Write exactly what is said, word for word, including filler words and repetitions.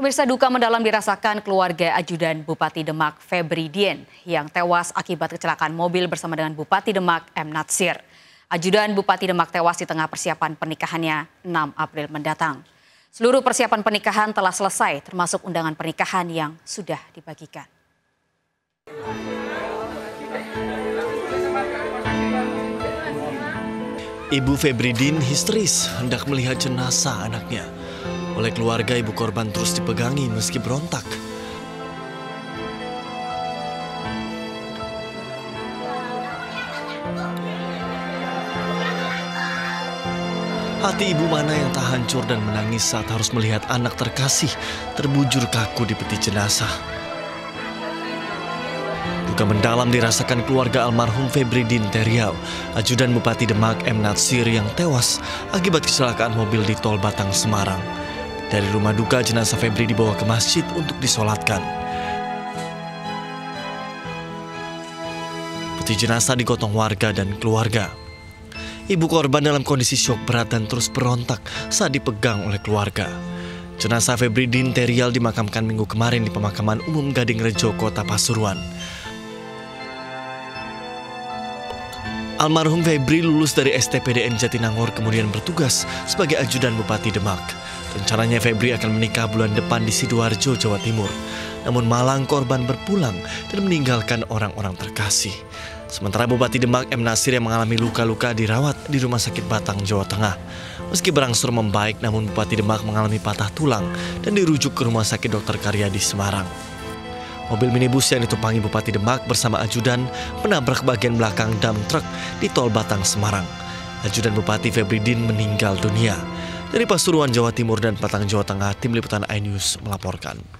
Pemirsa, duka mendalam dirasakan keluarga Ajudan Bupati Demak Febridien yang tewas akibat kecelakaan mobil bersama dengan Bupati Demak M Natsir. Ajudan Bupati Demak tewas di tengah persiapan pernikahannya enam April mendatang. Seluruh persiapan pernikahan telah selesai, termasuk undangan pernikahan yang sudah dibagikan. Ibu Febridien histeris hendak melihat jenazah anaknya. Oleh keluarga, ibu korban terus dipegangi meski berontak. Hati ibu mana yang tak hancur dan menangis saat harus melihat anak terkasih terbujur kaku di peti jenazah. Duka mendalam dirasakan keluarga almarhum Febridien Teriau, Ajudan Bupati Demak M Natsir yang tewas akibat kecelakaan mobil di Tol Batang, Semarang. Dari rumah duka, jenazah Febri dibawa ke masjid untuk disolatkan. Peti jenazah digotong warga dan keluarga. Ibu korban dalam kondisi syok berat dan terus berontak saat dipegang oleh keluarga. Jenazah Febridien Teriau dimakamkan minggu kemarin di pemakaman umum Gading Rejo, Kota Pasuruan. Almarhum Febri lulus dari S T P D N Jatinangor kemudian bertugas sebagai ajudan Bupati Demak. Rencananya Febri akan menikah bulan depan di Sidoarjo, Jawa Timur. Namun malang korban berpulang dan meninggalkan orang-orang terkasih. Sementara Bupati Demak M Natsir yang mengalami luka-luka dirawat di Rumah Sakit Batang, Jawa Tengah. Meski berangsur membaik, namun Bupati Demak mengalami patah tulang dan dirujuk ke Rumah Sakit Dokter Karyadi, Semarang. Mobil minibus yang ditumpangi Bupati Demak bersama ajudan menabrak bagian belakang dam truk di Tol Batang, Semarang. Ajudan Bupati Febridien meninggal dunia. Dari Pasuruan, Jawa Timur dan Batang, Jawa Tengah, Tim Liputan iNews melaporkan.